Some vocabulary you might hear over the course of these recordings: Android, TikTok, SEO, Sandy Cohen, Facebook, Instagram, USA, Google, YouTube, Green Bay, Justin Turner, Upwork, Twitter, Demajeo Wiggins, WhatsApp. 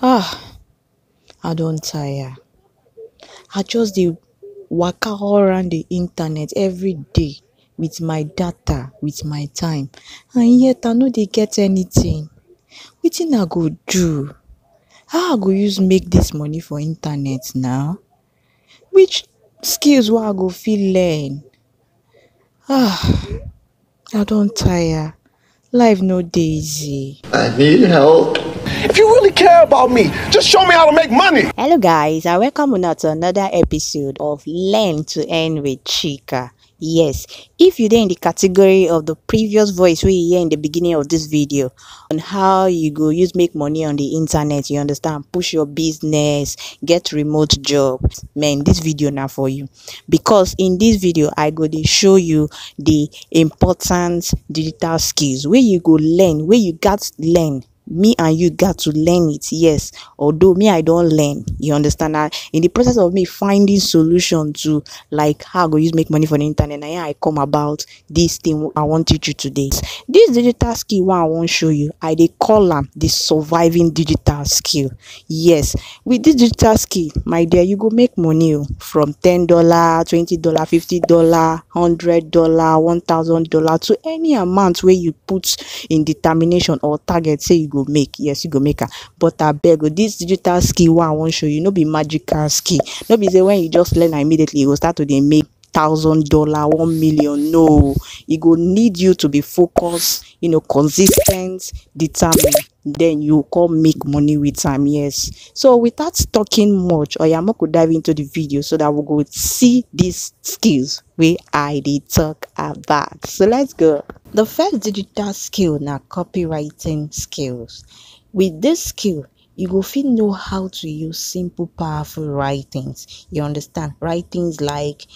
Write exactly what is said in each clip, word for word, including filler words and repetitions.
Ah, I don't tire. I just dey waka all around the internet every day with my data, with my time, and yet I no dey get anything. Wetin I go do? How I go use make this money for internet now? Which skills will I go fit learn? Ah, I don't tire. Life no dey easy. I need help. If you really care about me, just show me how to make money. Hello guys, and welcome una to another episode of Learn to Earn with Chika. Yes, if you dey in the category of the previous voice wey you hear in the beginning of this video on how you go use make money on the internet, you understand, push your business, get remote job, man, this video na for you, because in this video I go dey show you the important digital skills wey you go learn, wey you gat learn. Me and you got to learn it. Yes, although me I don't learn, you understand that in the process of me finding solution to like how I go use make money for the internet, and I come about this thing I want to teach you today. This digital skill one I won't show you, I they call them the surviving digital skill. Yes, with this digital skill, my dear, you go make money from ten dollar, twenty dollar, fifty dollar, hundred dollar, one thousand dollar, to any amount where you put in determination or target say you go make. Yes, you go make her. But I beg you, this digital skill one I won't show you, no be magical skill, no be say when you just learn immediately you will start to they make thousand dollar, one million. No, you go need you to be focused, you know, consistent, determined, then you come make money with time. Yes, so without talking much, Oyama could dive into the video so that we we'll go see these skills where I did talk about. So let's go. The first digital skill now, copywriting skills. With this skill, you go fit know how to use simple, powerful writings. You understand? Writings like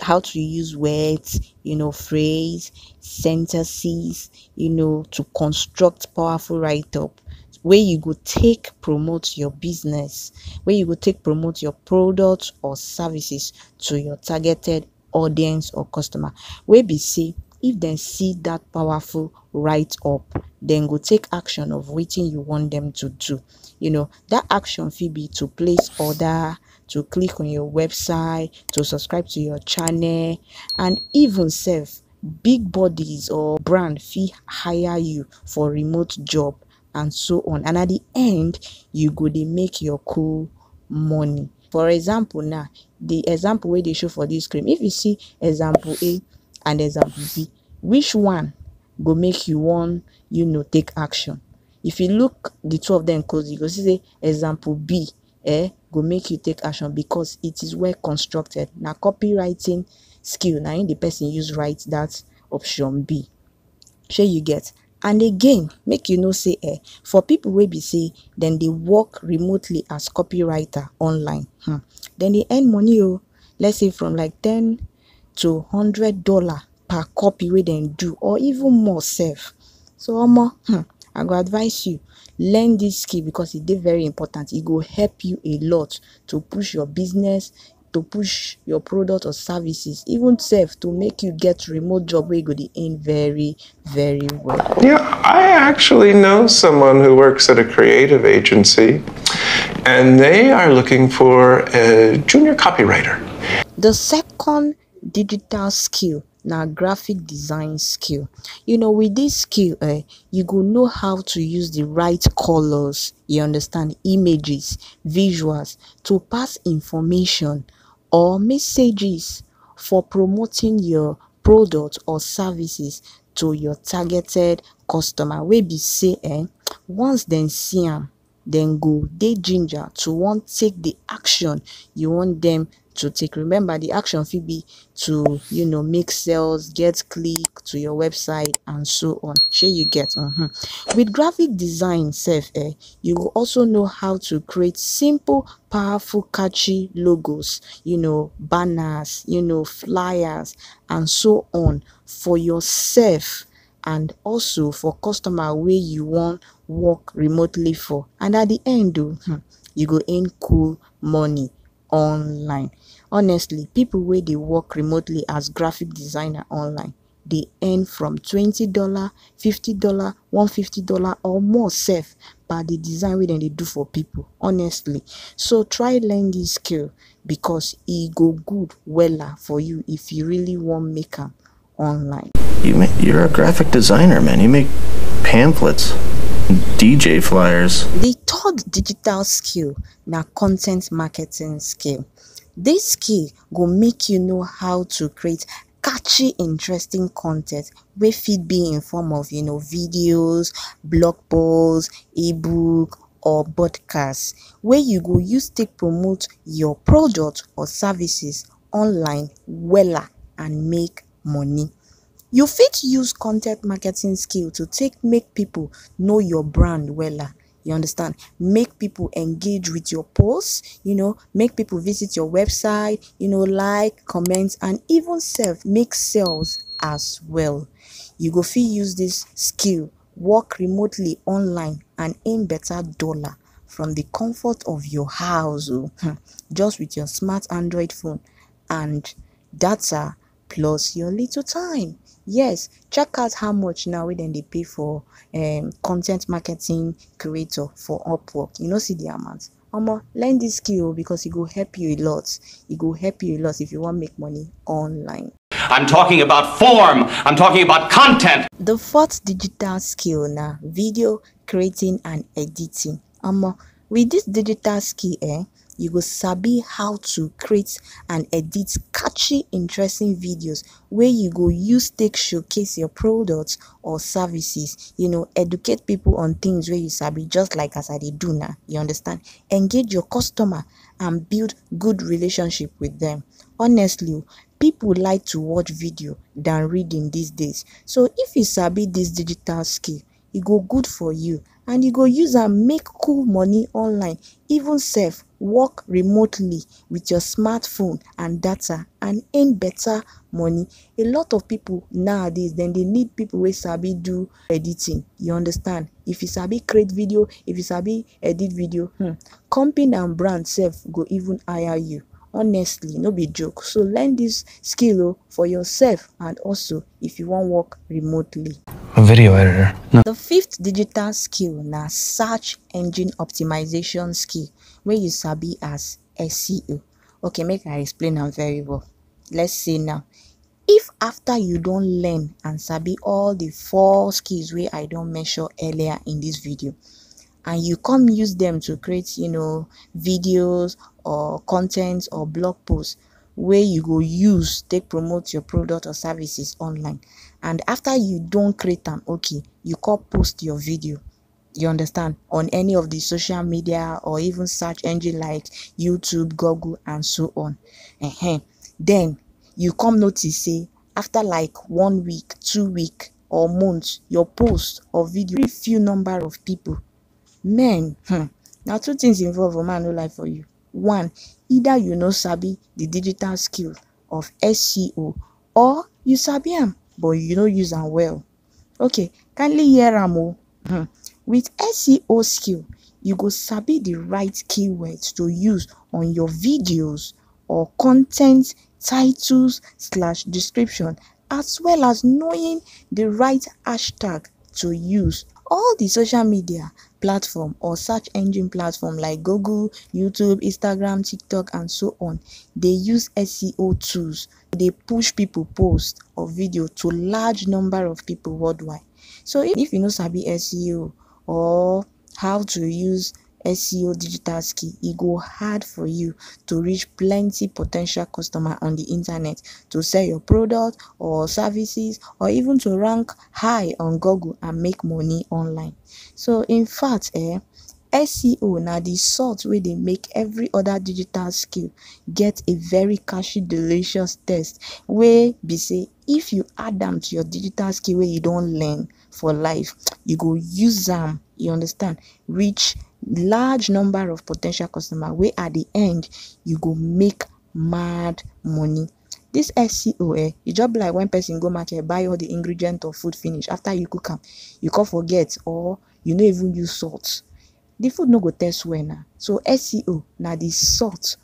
how to use words, you know, phrase, sentences, you know, to construct powerful write-up, where you go take promote your business, where you go take promote your products or services to your targeted audience or customer. Where be say, if they see that powerful write-up, then go take action of waiting you want them to do. You know, that action fit be to place order, to click on your website, to subscribe to your channel, and even self big bodies or brand fit hire you for remote job and so on. And at the end, you go they make your cool money. For example, now the example where they show for this screen, if you see example A and example B, which one go make you want, you know, take action? If you look the two of them closely, you go see say example B eh go make you take action because it is well constructed. Now copywriting skill, now in the person use write that option B. Sure you get. And again, make you know say eh for people where be say then they work remotely as copywriter online, hmm. then they earn money. Oh, let's say from like ten to hundred dollar per copy where they do, or even more self. So omo, hmm. I go advise you, learn this skill because it is very important. It will help you a lot to push your business, to push your product or services, even self to make you get remote job where you go to earn very, very well. Yeah, I actually know someone who works at a creative agency and they are looking for a junior copywriter. The second digital skill, now graphic design skill. You know, with this skill, uh, you go know how to use the right colors, you understand, images, visuals to pass information or messages for promoting your product or services to your targeted customer. We be say, eh, once they see them, then go they ginger to want take the action you want them to take. Remember, the action fee be to, you know, make sales, get click to your website and so on. Sure you get. Mm-hmm. With graphic design self, eh, you will also know how to create simple, powerful, catchy logos, you know, banners, you know, flyers and so on for yourself and also for customer where you want work remotely for. And at the end, though, you go earn cool money online. Honestly, people where they work remotely as graphic designer online, they earn from twenty dollars, fifty dollars, one hundred fifty dollars or more self by the design way than they do for people, honestly. So try learn this skill because it go good wella for you if you really want to make them online. You make, you're a graphic designer, man. You make pamphlets, D J flyers. The third digital skill na content marketing skill. This skill go make you know how to create catchy, interesting content wey fit be in form of, you know, videos, blog posts, ebook or podcasts wey you go use take promote your product or services online wella and make money. You fit use content marketing skill to take make people know your brand wella. You understand? Make people engage with your posts, you know, make people visit your website, you know, like, comment, and even self make sales as well. You go fit use this skill, work remotely online and earn better dollar from the comfort of your house, just with your smart Android phone and data plus your little time. Yes, check out how much now we then they pay for um content marketing creator for Upwork. You know, see the amount. Omo, learn this skill because it will help you a lot. It will help you a lot if you want to make money online. I'm talking about form. I'm talking about content. The fourth digital skill now, video creating and editing. Omo, with this digital skill, eh, you go sabi how to create and edit catchy, interesting videos where you go use take showcase your products or services. You know, educate people on things where you sabi, just like as I dey do now. You understand? Engage your customer and build good relationship with them. Honestly, people like to watch video than reading these days. So if you sabi this digital skill, e go good for you and you go use and make cool money online, even self work remotely with your smartphone and data and earn better money. A lot of people nowadays then they need people wey sabi do editing. You understand? If you sabi create video, if you sabi edit video, hmm, company and brand self go even hire you. Honestly, no be joke. So learn this skill for yourself and also if you want work remotely. A video editor. No. The fifth digital skill na search engine optimization skill where you sabi as S E O. Okay, make I explain am very well. Let's say now, if after you don learn and sabi all the four skills wey I don mention earlier in this video, and you come use them to create, you know, videos or contents or blog posts where you go use take promote your product or services online, and after you don't create them, okay, you can post your video, you understand, on any of the social media or even search engine like YouTube, Google and so on. uh-huh. Then you come notice say after like one week, two week or months, your post or video very few number of people. Men, hmm. Now two things involve a man, no lie for you. One, either you no sabi the digital skill of S E O or you sabi am but you no use am well. Okay, kindly hear am o. Hmm. With S E O skill, you go sabi the right keywords to use on your videos or content titles slash description, as well as knowing the right hashtag to use. All the social media platform or search engine platform like Google, YouTube, Instagram, TikTok and so on, they use S E O tools. They push people post or video to large number of people worldwide. So if you know sabi S E O or how to use S E O digital skill, it go hard for you to reach plenty potential customer on the internet to sell your product or services or even to rank high on Google and make money online. So in fact, eh, S E O na the sort where they make every other digital skill get a very catchy, delicious taste where be say if you add them to your digital skill where you don't learn for life, you go use them, you understand, reach large number of potential customer where at the end you go make mad money. This S E O, eh, you just be like when person go market buy all the ingredient of food finish, after you cook them you can forget or you no even use salt, the food no go taste well now. So S E O now the salt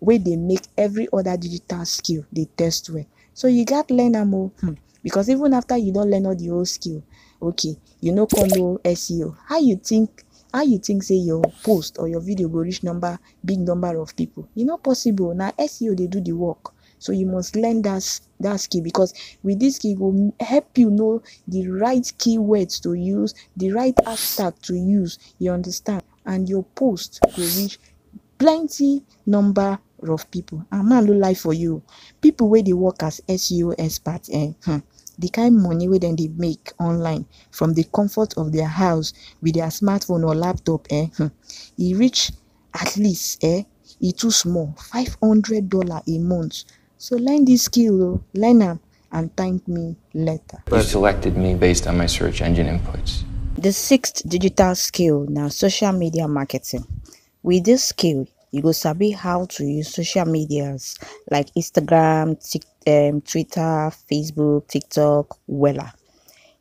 where they make every other digital skill they test well. So you got learn am o. hmm. Because even after you don't learn all the whole skill, okay, you know, condo S E O, how you think, how you think say your post or your video go reach number, big number of people? You know, possible. Now S E O, they do the work. So you must learn that, that skill, because with this skill, it will help you know the right keywords to use, the right hashtag to use, you understand? And your post will reach plenty number of people. And man, no lie for you, people where they work as S E O experts, and eh, hmm, the kind of money where then they make online from the comfort of their house with their smartphone or laptop, eh, hmm, it reach at least, eh, it too small, five hundred dollars a month. So learn this skill, learn them, and thank me later. You selected me based on my search engine inputs. The sixth digital skill now, social media marketing. With this skill, you go sabi how to use social medias like Instagram, um, Twitter, Facebook, TikTok, wella.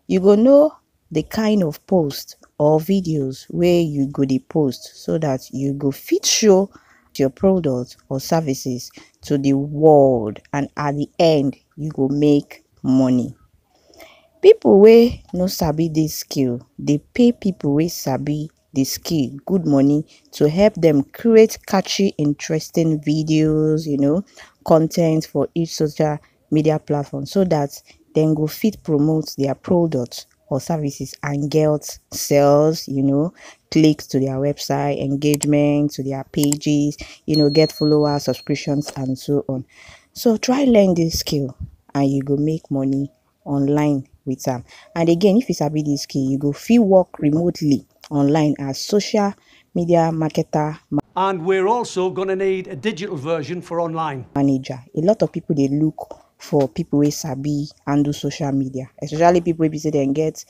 You go know the kind of post or videos where you go the post, so that you go fit show your products or services to the world, and at the end you go make money. People wey no sabi this skill, they pay people wey sabi the skill good money to help them create catchy, interesting videos, you know, content for each social media platform, so that then go fit promote their products or services and get sales, you know, clicks to their website, engagement to their pages, you know, get followers, subscriptions, and so on. So try learn this skill and you go make money online with them. And again, if you sabi this skill, you go free work remotely online as social media marketer. And we're also gonna need a digital version for online manager. A lot of people, they look for people who sabi and do social media, especially people who say they get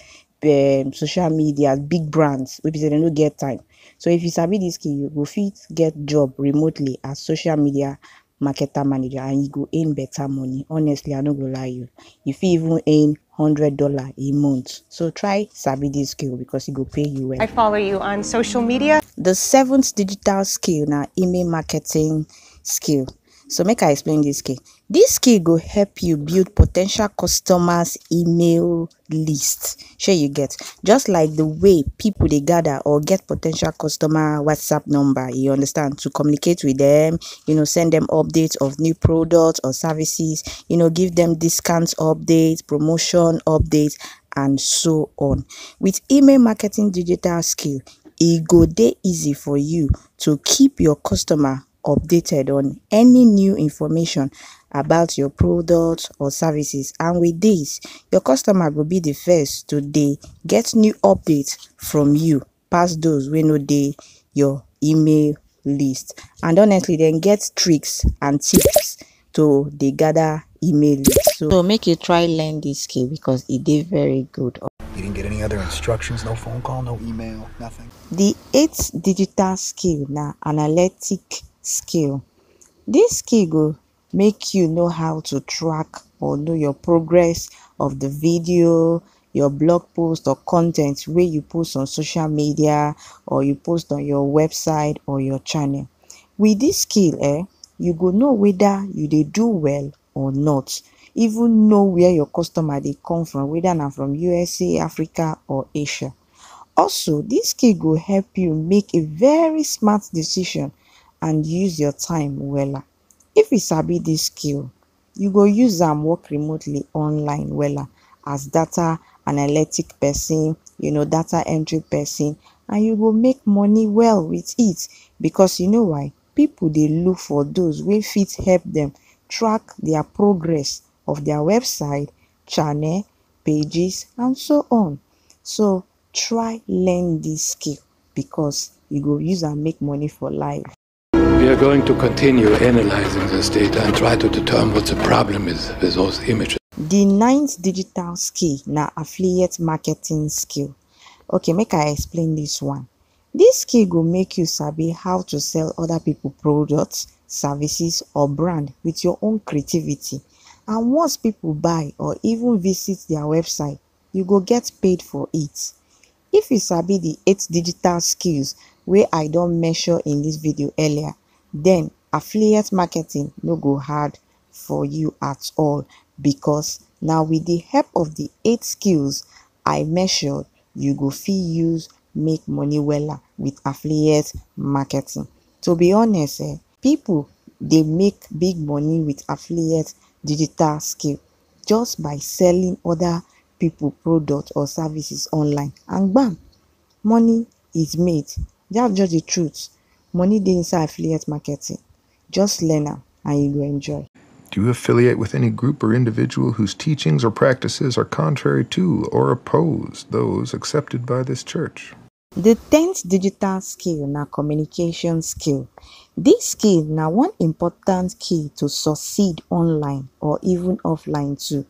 um, social media, big brands, who say they don't get time. So if you sabi this skill, you go fit get job remotely as social media marketer manager, and you go earn better money. Honestly, I no go lie you. You fit even earn one hundred dollars a month. So try sabi this skill, because it go pay you well. I follow you on social media. The seventh digital skill now, email marketing skill. So make I explain this skill. This skill go help you build potential customers' email list. Sure you get. Just like the way people they gather or get potential customer WhatsApp number, you understand, to communicate with them, you know, send them updates of new products or services, you know, give them discounts updates, promotion updates, and so on. With email marketing digital skill, it go dey easy for you to keep your customer updated on any new information about your products or services, and with this, your customer will be the first to dey get new updates from you past those wey no dey your email list. And honestly, then get tricks and tips to dey gather email list. So, so make you try learn this skill, because it dey very good. You didn't get any other instructions, no phone call, no email, nothing. The eighth digital skill na analytic skill. This skill go make you know how to track or know your progress of the video, your blog post or content where you post on social media, or you post on your website or your channel. With this skill, eh, you go know whether you dey do well or not. Even know where your customer they come from, whether na from U S A, Africa, or Asia. Also, this skill go help you make a very smart decision and use your time wella. If you sabi this skill, you go use am work remotely online wella as data analytic person, you know, data entry person, and you go make money well with it, because you know why? People they look for those wey fit help them track their progress of their website, channel, pages, and so on. So try learn this skill, because you go use and make money for life. We are going to continue analyzing this data and try to determine what the problem is with those images. The ninth digital skill na affiliate marketing skill. Okay, make I explain this one. This skill go make you sabi how to sell other people products, services, or brand with your own creativity. And once people buy or even visit their website, you go get paid for it. If you sabi the eight digital skills where I don't measure in this video earlier, then affiliate marketing no go hard for you at all, because Now with the help of the eight skills I measured, you go fit use make money wella with affiliate marketing. To be honest, eh, people they make big money with affiliate digital skill just by selling other people product or services online, and bam, money is made. That's just the truth. Money dey inside affiliate marketing. Just learn am and you will enjoy. Do you affiliate with any group or individual whose teachings or practices are contrary to or oppose those accepted by this church? The tenth digital skill na communication skill. This skill na one important key to succeed online or even offline too.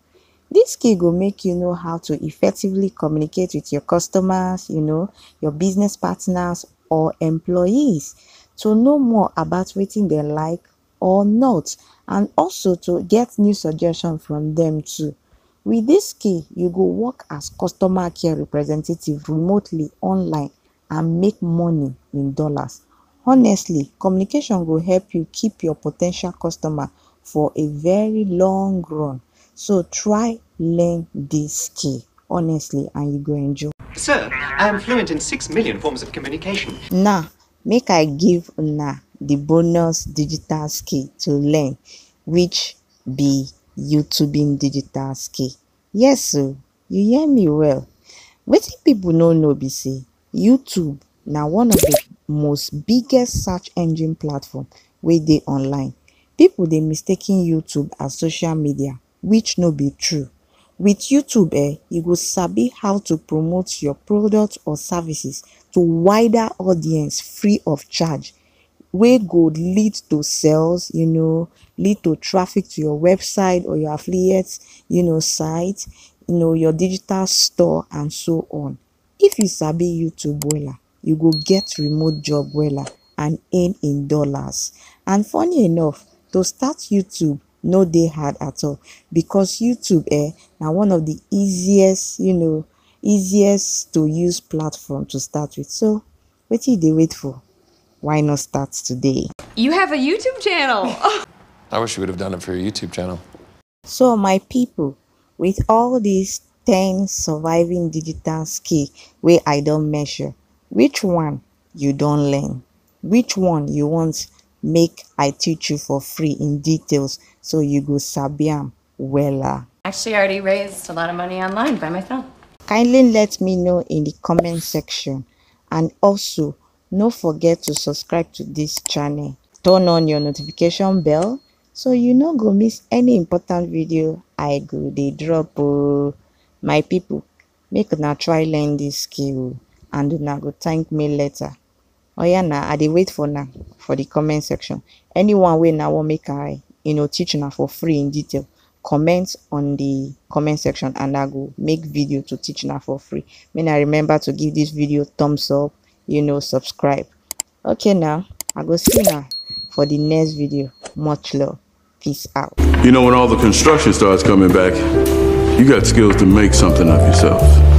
This skill go make you know how to effectively communicate with your customers, you know, your business partners or employees, to know more about wetin they like or not, and also to get new suggestions from them too. With this skill, you go work as customer care representative remotely online and make money in dollars. Honestly, communication will help you keep your potential customer for a very long run. So try learn this skill, honestly, and you go enjoy. Sir, I am fluent in six million forms of communication. Now, make I give una the bonus digital skill to learn, which be YouTubing digital skill. Yes, so you hear me well. Wetin people no know be say YouTube na one of the most biggest search engine platform wey dey online. People dey mistaking YouTube as social media, which no be true. With YouTube, eh, you go sabi how to promote your products or services to wider audience free of charge, wey go lead to sales, you know, lead to traffic to your website or your affiliates, you know, site, you know, your digital store and so on. If you sabi YouTube wella, you go get remote job wella and earn in dollars. And funny enough, to start YouTube no dey hard at all, because YouTube eh na one of the easiest, you know, easiest to use platform to start with. So wetin you dey wait for? Why not start today? You have a YouTube channel. I wish you would have done it for your YouTube channel. So my people, with all these ten surviving digital skills wey I don measure, which one you don learn? Which one you want make I teach you for free in details so you go sabi am wella? Actually, I already raised a lot of money online by myself. Kindly let me know in the comment section, and also don't forget to subscribe to this channel. Turn on your notification bell so you no go miss any important video I go dey drop. Oh, my people, make una try learn this skill and una go thank me later. Oh yeah, na I dey wait for now for the comment section. Anyone wey na wan make I, you know, teach una for free in detail, comment on the comment section and I go make video to teach una for free. May I remember to give this video thumbs up, you know, subscribe. Okay, now I go see now for the next video. Much love. Peace out. You know, when all the construction starts coming back, you got skills to make something of yourself.